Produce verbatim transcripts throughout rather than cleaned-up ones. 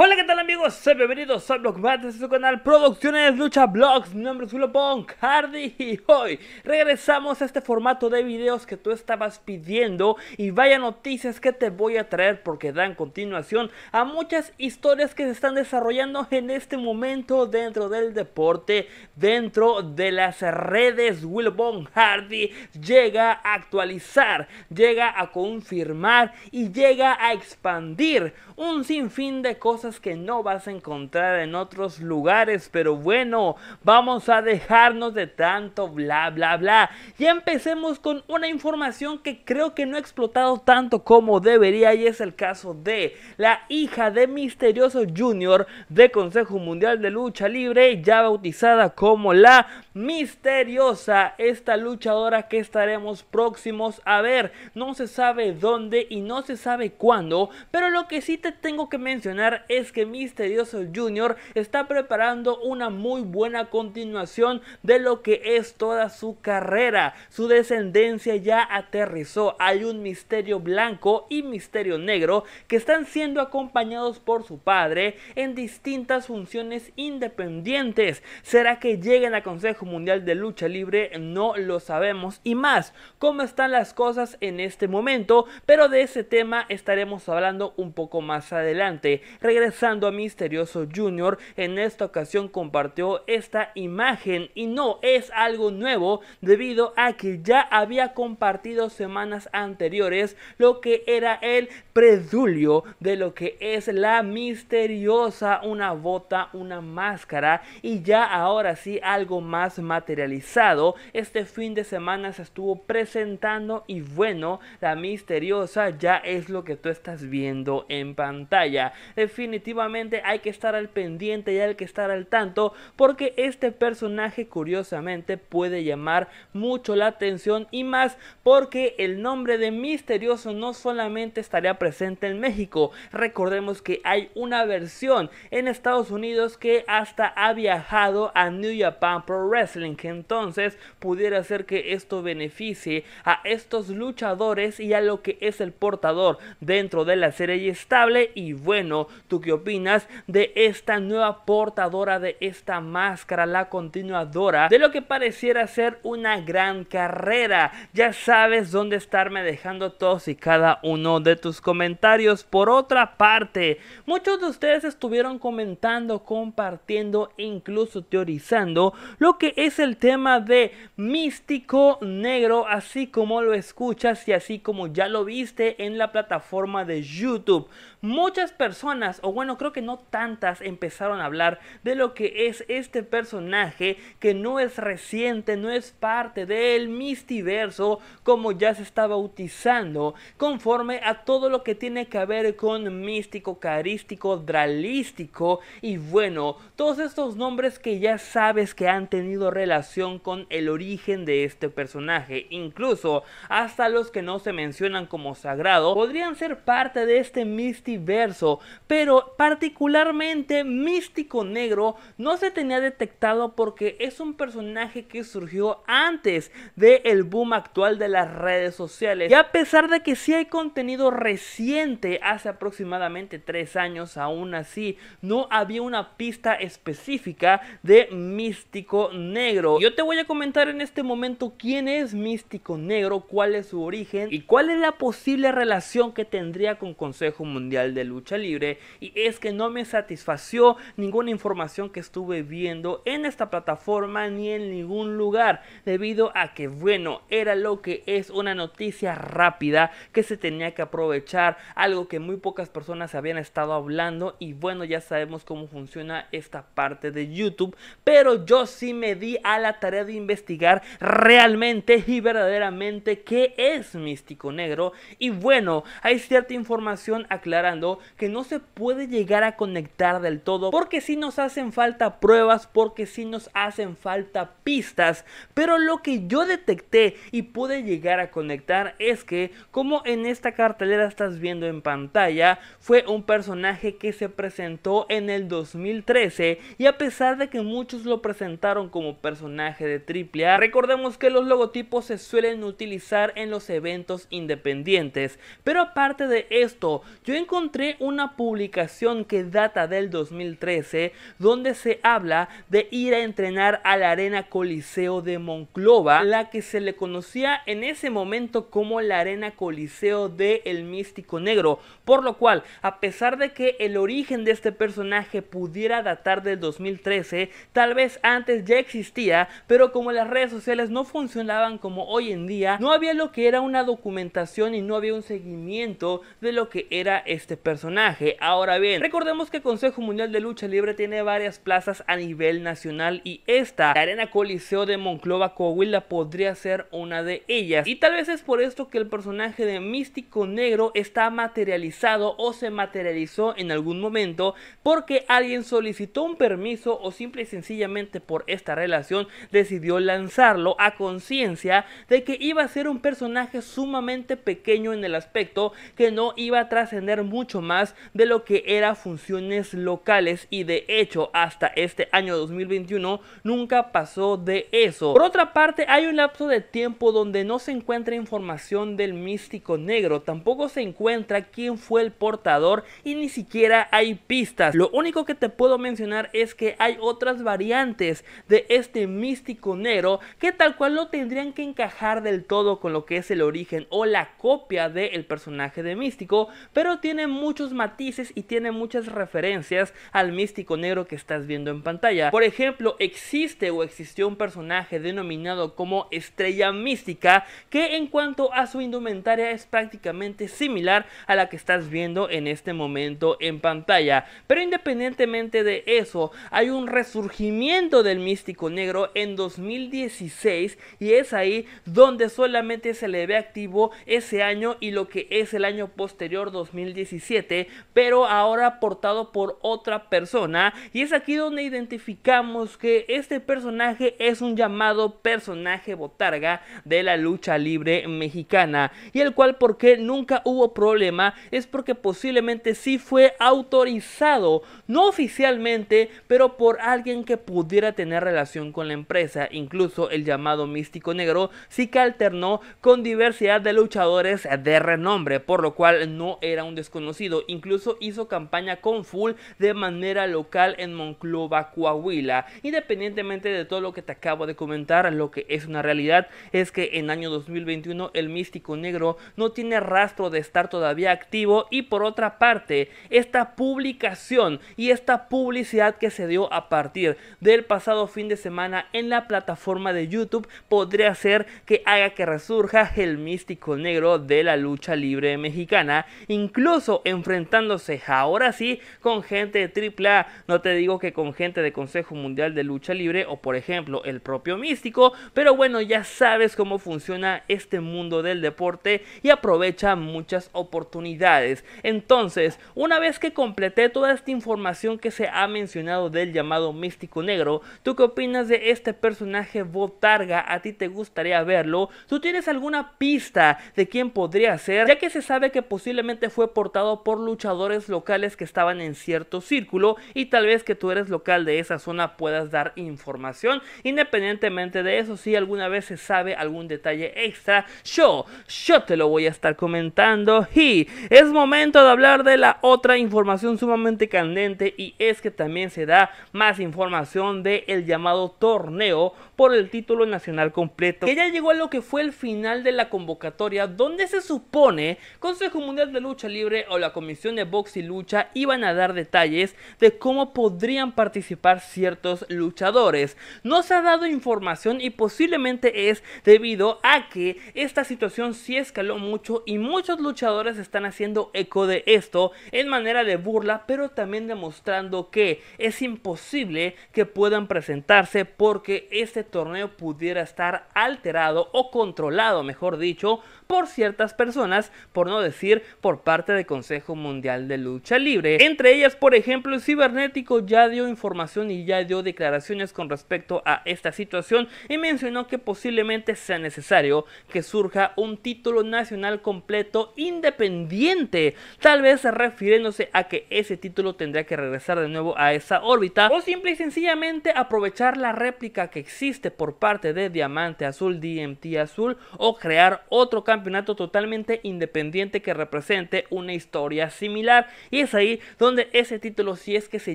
Hola, ¿qué tal amigos? Sean bienvenidos a Vlogmas de su canal Producciones Lucha Vlogs. Mi nombre es Willow Von Hardy y hoy regresamos a este formato de videos que tú estabas pidiendo. Y vaya noticias que te voy a traer, porque dan continuación a muchas historias que se están desarrollando en este momento dentro del deporte, dentro de las redes. Willow Von Hardy llega a actualizar, llega a confirmar y llega a expandir un sinfín de cosas que no vas a encontrar en otros lugares. Pero bueno, vamos a dejarnos de tanto bla bla bla y empecemos con una información que creo que no he explotado tanto como debería, y es el caso de la hija de Misterioso Junior de Consejo Mundial de Lucha Libre, ya bautizada como la Misteriosa. Esta luchadora que estaremos próximos a ver, no se sabe dónde y no se sabe cuándo, pero lo que sí te tengo que mencionar es es que Misterioso Junior está preparando una muy buena continuación de lo que es toda su carrera. Su descendencia ya aterrizó. Hay un Misterio Blanco y Misterio Negro que están siendo acompañados por su padre en distintas funciones independientes. ¿Será que lleguen al Consejo Mundial de Lucha Libre? No lo sabemos, y más cómo están las cosas en este momento, pero de ese tema estaremos hablando un poco más adelante. Regresando a Misterioso Junior, en esta ocasión compartió esta imagen y no es algo nuevo, debido a que ya había compartido semanas anteriores lo que era el predulio de lo que es la Misteriosa, una bota, una máscara, y ya ahora sí algo más materializado. Este fin de semana se estuvo presentando y bueno, la Misteriosa ya es lo que tú estás viendo en pantalla. Definitivamente Definitivamente hay que estar al pendiente y hay que estar al tanto, porque este personaje curiosamente puede llamar mucho la atención, y más porque el nombre de Misterioso no solamente estaría presente en México. Recordemos que hay una versión en Estados Unidos que hasta ha viajado a New Japan Pro Wrestling, que entonces pudiera ser que esto beneficie a estos luchadores y a lo que es el portador dentro de la serie y estable. Y bueno, tú ¿Qué opinas de esta nueva portadora de esta máscara, la continuadora de lo que pareciera ser una gran carrera? Ya sabes dónde estarme dejando todos y cada uno de tus comentarios. Por otra parte, muchos de ustedes estuvieron comentando, compartiendo e incluso teorizando lo que es el tema de Místico Negro, así como lo escuchas y así como ya lo viste en la plataforma de YouTube. Muchas personas, o bueno, creo que no tantas, empezaron a hablar de lo que es este personaje, que no es reciente, no es parte del Mistiverso, como ya se está bautizando, conforme a todo lo que tiene que ver con Místico, Carístico, Dralístico, y bueno, todos estos nombres que ya sabes que han tenido relación con el origen de este personaje. Incluso hasta los que no se mencionan como Sagrado podrían ser parte de este Místico Verso, pero particularmente Místico Negro no se tenía detectado, porque es un personaje que surgió antes del boom actual de las redes sociales, y a pesar de que sí hay contenido reciente hace aproximadamente tres años, aún así no había una pista específica de Místico Negro. Yo te voy a comentar en este momento quién es Místico Negro, cuál es su origen y cuál es la posible relación que tendría con Consejo Mundial de Lucha Libre. Y es que no me satisfació ninguna información que estuve viendo en esta plataforma ni en ningún lugar, debido a que bueno, era lo que es una noticia rápida que se tenía que aprovechar, algo que muy pocas personas habían estado hablando, y bueno, ya sabemos cómo funciona esta parte de YouTube. Pero yo sí me di a la tarea de investigar realmente y verdaderamente qué es Místico Negro, y bueno, hay cierta información aclarada que no se puede llegar a conectar del todo, porque si sí nos hacen falta pruebas, porque si sí nos hacen falta pistas. Pero lo que yo detecté y pude llegar a conectar es que, como en esta cartelera estás viendo en pantalla, fue un personaje que se presentó en el dos mil trece, y a pesar de que muchos lo presentaron como personaje de triple A, recordemos que los logotipos se suelen utilizar en los eventos independientes. Pero aparte de esto, yo encontré una publicación publicación que data del dos mil trece, donde se habla de ir a entrenar a la Arena Coliseo de Monclova, la que se le conocía en ese momento como la Arena Coliseo de el Místico Negro, por lo cual, a pesar de que el origen de este personaje pudiera datar del dos mil trece, tal vez antes ya existía, pero como las redes sociales no funcionaban como hoy en día, no había lo que era una documentación y no había un seguimiento de lo que era este personaje. Ahora bien, recordemos que el Consejo Mundial de Lucha Libre tiene varias plazas a nivel nacional y esta, la Arena Coliseo de Monclova, Coahuila, podría ser una de ellas, y tal vez es por esto que el personaje de Místico Negro está materializado o se materializó en algún momento, porque alguien solicitó un permiso o simple y sencillamente por esta relación decidió lanzarlo a conciencia de que iba a ser un personaje sumamente pequeño en el aspecto que no iba a trascender mucho más de lo que era funciones locales, y de hecho hasta este año dos mil veintiuno nunca pasó de eso. Por otra parte, hay un lapso de tiempo donde no se encuentra información del Místico Negro, tampoco se encuentra quién fue el portador y ni siquiera hay pistas. Lo único que te puedo mencionar es que hay otras variantes de este Místico Negro que tal cual no tendrían que encajar del todo con lo que es el origen o la copia del personaje de Místico, pero tiene muchos matices y tiene muchas referencias al Místico Negro que estás viendo en pantalla. Por ejemplo, existe o existió un personaje denominado como Estrella Mística, que en cuanto a su indumentaria es prácticamente similar a la que estás viendo en este momento en pantalla. Pero independientemente de eso, hay un resurgimiento del Místico Negro en dos mil dieciséis y es ahí donde solamente se le ve activo ese año y lo que es el año posterior, dos mil diecisiete, pero ahora portado por otra persona, y es aquí donde identificamos que este personaje es un llamado personaje botarga de la lucha libre mexicana, y el cual porque nunca hubo problema es porque posiblemente sí fue autorizado, no oficialmente, pero por alguien que pudiera tener relación con la empresa. Incluso el llamado Místico Negro sí que alternó con diversidad de luchadores de renombre, por lo cual no era un desconocido. Incluso hizo campaña con Full de manera local en Monclova, Coahuila. Independientemente de todo lo que te acabo de comentar, lo que es una realidad es que en año dos mil veintiuno el Místico Negro no tiene rastro de estar todavía activo, y por otra parte esta publicación y esta publicidad que se dio a partir del pasado fin de semana en la plataforma de YouTube podría ser que haga que resurja el Místico Negro de la lucha libre mexicana, incluso enfrentándose ahora sí con gente de triple A, no te digo que con gente de Consejo Mundial de Lucha Libre o por ejemplo el propio Místico, pero bueno, ya sabes cómo funciona este mundo del deporte y aprovecha muchas oportunidades. Entonces, una vez que completé toda esta información que se ha mencionado del llamado Místico Negro, ¿tú qué opinas de este personaje botarga? ¿A ti te gustaría verlo? ¿Tú tienes alguna pista de quién podría ser? Ya que se sabe que posiblemente fue portado por luchadores locales que estaban en cierto círculo, y tal vez que tú eres local de esa zona puedas dar información. Independientemente de eso, si alguna vez se sabe algún detalle extra, yo, yo te lo voy a estar comentando. Y es momento de hablar de la otra información sumamente candente, y es que también se da más información de el llamado torneo por el título nacional completo, que ya llegó a lo que fue el final de la convocatoria, donde se supone Consejo Mundial de Lucha Libre o la Comisión de Box y Lucha iban a dar detalles de cómo podrían participar ciertos luchadores. No se ha dado información y posiblemente es debido a que esta situación sí escaló mucho y muchos luchadores están haciendo eco de esto en manera de burla, pero también demostrando que es imposible que puedan presentarse porque este torneo pudiera estar alterado o controlado, mejor dicho, por ciertas personas, por no decir por parte del Consejo Mundial de Lucha Libre. Entre ellas, por ejemplo, el Cibernético ya dio información y ya dio declaraciones con respecto a esta situación y mencionó que posiblemente sea necesario que surja un título nacional completo independiente, tal vez refiriéndose a que ese título tendría que regresar de nuevo a esa órbita, o simple y sencillamente aprovechar la réplica que existe por parte de Diamante Azul, D M T Azul, o crear otro campeonato totalmente independiente que represente una historia similar. Y Y es ahí donde ese título, si es que se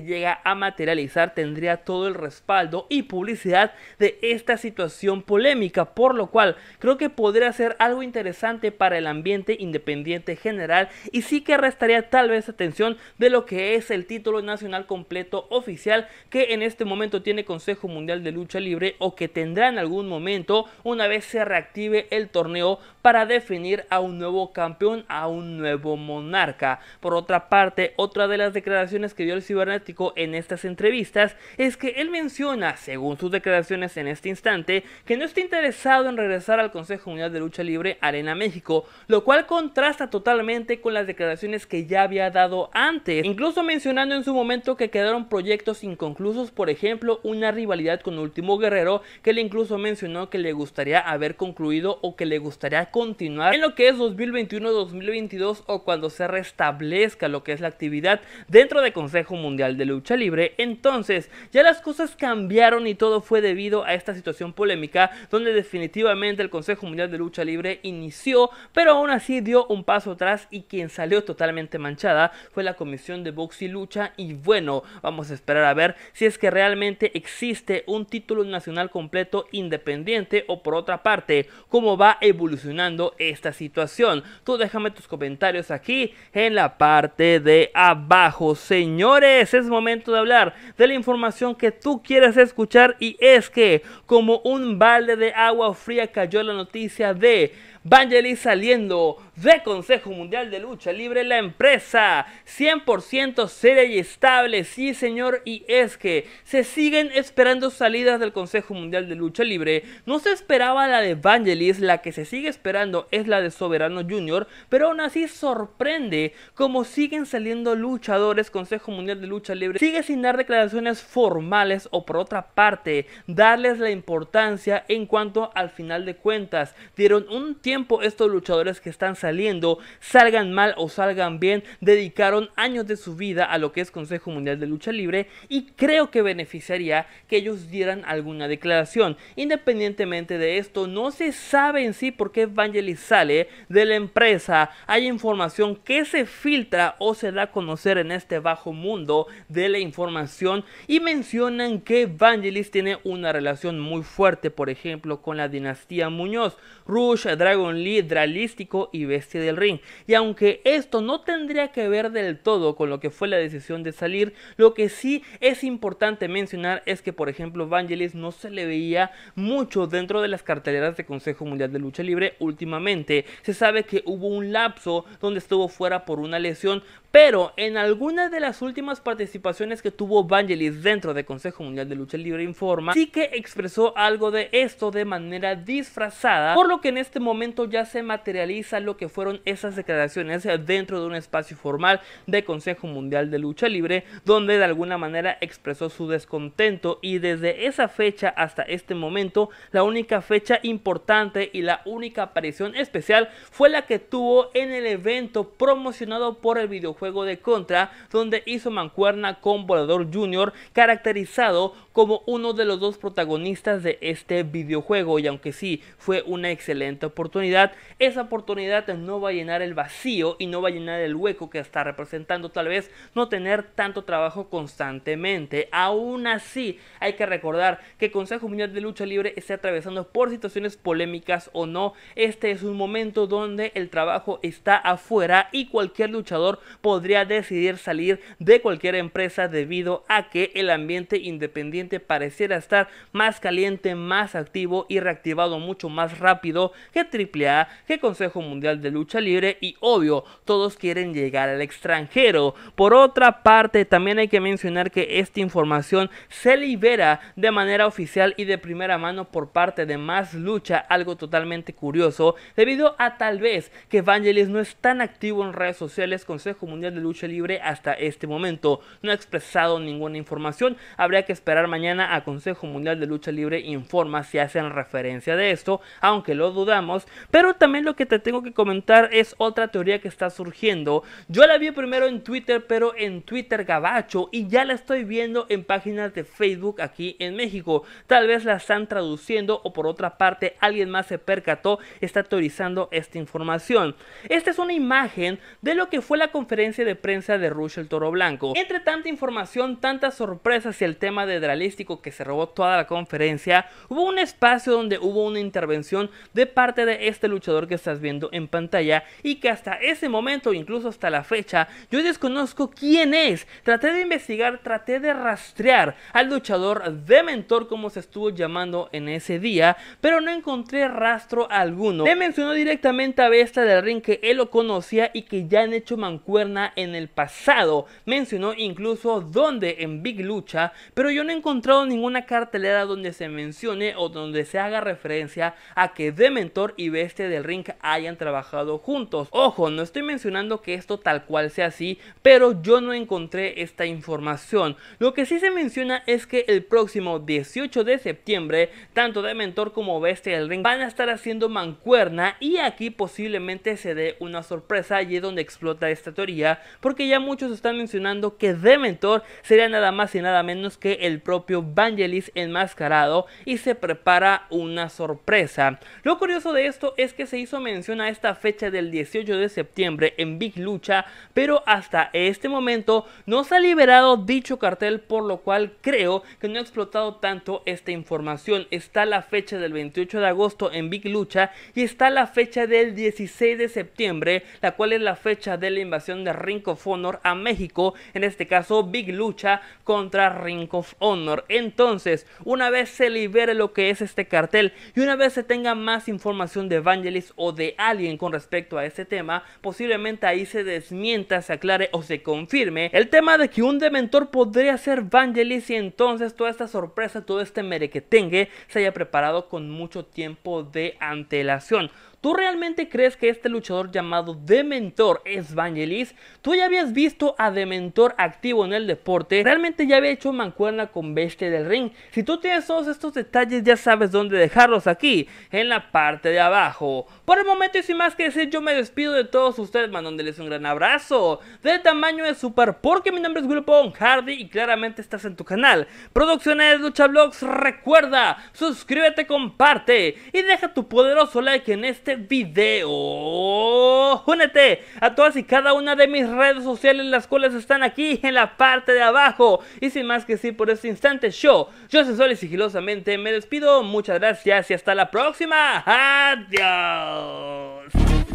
llega a materializar, tendría todo el respaldo y publicidad de esta situación polémica, por lo cual creo que podría ser algo interesante para el ambiente independiente general, y sí que restaría tal vez atención de lo que es el título nacional completo oficial que en este momento tiene Consejo Mundial de Lucha Libre, o que tendrá en algún momento una vez se reactive el torneo para definir a un nuevo campeón, a un nuevo monarca. Por otra parte, otra de las declaraciones que dio el Cibernético en estas entrevistas es que él menciona, según sus declaraciones en este instante, que no está interesado en regresar al Consejo Mundial de Lucha Libre Arena México, lo cual contrasta totalmente con las declaraciones que ya había dado antes, incluso mencionando en su momento que quedaron proyectos inconclusos, por ejemplo una rivalidad con Último Guerrero, que él incluso mencionó que le gustaría haber concluido o que le gustaría continuar en lo que es dos mil veintiuno dos mil veintidós, o cuando se restablezca lo que es la actividad dentro del Consejo Mundial de Lucha Libre. Entonces ya las cosas cambiaron y todo fue debido a esta situación polémica, donde definitivamente el Consejo Mundial de Lucha Libre inició, pero aún así dio un paso atrás, y quien salió totalmente manchada fue la Comisión de Box y Lucha. Y bueno, vamos a esperar a ver si es que realmente existe un título nacional completo independiente, o por otra parte cómo va evolucionando esta situación. Tú déjame tus comentarios aquí en la parte de abajo. Señores, es momento de hablar de la información que tú quieres escuchar, y es que como un balde de agua fría cayó la noticia de Vangellys saliendo de Consejo Mundial de Lucha Libre, la empresa cien por ciento seria y estable. Sí señor, y es que se siguen esperando salidas del Consejo Mundial de Lucha Libre. No se esperaba la de Vangellys, la que se sigue esperando es la de Soberano Junior, pero aún así sorprende como siguen saliendo luchadores. Consejo Mundial de Lucha Libre sigue sin dar declaraciones formales, o por otra parte darles la importancia, en cuanto al final de cuentas dieron un tiempo estos luchadores que están saliendo, salgan mal o salgan bien, dedicaron años de su vida a lo que es Consejo Mundial de Lucha Libre, y creo que beneficiaría que ellos dieran alguna declaración. Independientemente de esto, no se sabe en sí por qué Vangellys sale de la empresa. Hay información que se filtra o se da a conocer en este bajo mundo de la información, y mencionan que Vangellys tiene una relación muy fuerte, por ejemplo con la dinastía Muñoz, Rush, Dragon Lee, Dralístico y Bestia del Ring. Y aunque esto no tendría que ver del todo con lo que fue la decisión de salir, lo que sí es importante mencionar es que por ejemplo Vangellys no se le veía mucho dentro de las carteleras de Consejo Mundial de Lucha Libre últimamente. Se sabe que hubo un lapso donde estuvo fuera por una lesión, pero en algunas de las últimas participaciones que tuvo Vangellys dentro de Consejo Mundial de Lucha Libre Informa, sí que expresó algo de esto de manera disfrazada, por lo que en este momento ya se materializa lo que fueron esas declaraciones dentro de un espacio formal de Consejo Mundial de Lucha Libre, donde de alguna manera expresó su descontento. Y desde esa fecha hasta este momento, la única fecha importante y la única aparición especial fue la que tuvo en el evento promocionado por el videojuego de Contra, donde hizo mancuerna con Volador Junior, caracterizado como uno de los dos protagonistas de este videojuego. Y aunque sí fue una excelente oportunidad, esa oportunidad no va a llenar el vacío y no va a llenar el hueco que está representando tal vez no tener tanto trabajo constantemente. Aún así hay que recordar que Consejo Mundial de Lucha Libre está atravesando por situaciones polémicas o no. Este es un momento donde el trabajo está afuera y cualquier luchador podría decidir salir de cualquier empresa, debido a que el ambiente independiente pareciera estar más caliente, más activo y reactivado mucho más rápido que triple A A, que Consejo Mundial de Lucha Libre, y obvio todos quieren llegar al extranjero. Por otra parte, también hay que mencionar que esta información se libera de manera oficial y de primera mano por parte de Más Lucha, algo totalmente curioso debido a tal vez que Vangellys no es tan activo en redes sociales. Consejo Mundial de Lucha Libre hasta este momento no ha expresado ninguna información. Habría que esperar mañana a Consejo Mundial de Lucha Libre Informa si hacen referencia de esto, aunque lo dudamos. Pero también lo que te tengo que comentar es otra teoría que está surgiendo. Yo la vi primero en Twitter, pero en Twitter gabacho, y ya la estoy viendo en páginas de Facebook aquí en México. Tal vez la están traduciendo, o por otra parte alguien más se percató, está teorizando esta información. Esta es una imagen de lo que fue la conferencia conferencia de prensa de Rush el Toro Blanco. Entre tanta información, tantas sorpresas y el tema de Dralístico que se robó toda la conferencia, hubo un espacio donde hubo una intervención de parte de este luchador que estás viendo en pantalla y que hasta ese momento, incluso hasta la fecha, yo desconozco quién es. Traté de investigar, traté de rastrear al luchador Dementor, como se estuvo llamando en ese día, pero no encontré rastro alguno. Le mencionó directamente a Bestia del Ring que él lo conocía y que ya han hecho mancuerna en el pasado. Mencionó incluso dónde, en Big Lucha, pero yo no he encontrado ninguna cartelera donde se mencione o donde se haga referencia a que Dementor y Bestia del Ring hayan trabajado juntos. Ojo, no estoy mencionando que esto tal cual sea así, pero yo no encontré esta información. Lo que sí se menciona es que el próximo dieciocho de septiembre, tanto Dementor como Bestia del Ring van a estar haciendo mancuerna, y aquí posiblemente se dé una sorpresa. Allí es donde explota esta teoría, porque ya muchos están mencionando que Dementor sería nada más y nada menos que el propio Vangellys enmascarado, y se prepara una sorpresa. Lo curioso de esto es que se hizo mención a esta fecha del dieciocho de septiembre en Big Lucha, pero hasta este momento no se ha liberado dicho cartel, por lo cual creo que no ha explotado tanto esta información. Está la fecha del veintiocho de agosto en Big Lucha y está la fecha del dieciséis de septiembre, la cual es la fecha de la invasión de Ring of Honor a México, en este caso Big Lucha contra Ring of Honor. Entonces, una vez se libere lo que es este cartel y una vez se tenga más información de Vangellys o de alguien con respecto a este tema, posiblemente ahí se desmienta, se aclare o se confirme el tema de que un Dementor podría ser Vangellys, y entonces toda esta sorpresa, todo este merequetengue se haya preparado con mucho tiempo de antelación. ¿Tú realmente crees que este luchador llamado Dementor es Vangellys? ¿Tú ya habías visto a Dementor activo en el deporte? ¿Realmente ya había hecho mancuerna con Bestia del Ring? Si tú tienes todos estos detalles, ya sabes dónde dejarlos, aquí en la parte de abajo. Por el momento y sin más que decir, yo me despido de todos ustedes, mandándoles un gran abrazo del tamaño de Super, porque mi nombre es Willow Von Hardy y claramente estás en tu canal Producciones Lucha Vlogs. Recuerda, suscríbete, comparte y deja tu poderoso like en este video. Únete a todas y cada una de mis redes sociales, las cuales están aquí en la parte de abajo. Y sin más que decir por este instante, yo, yo soy Sol y sigilosamente me despido. Muchas gracias y hasta la próxima. Adiós.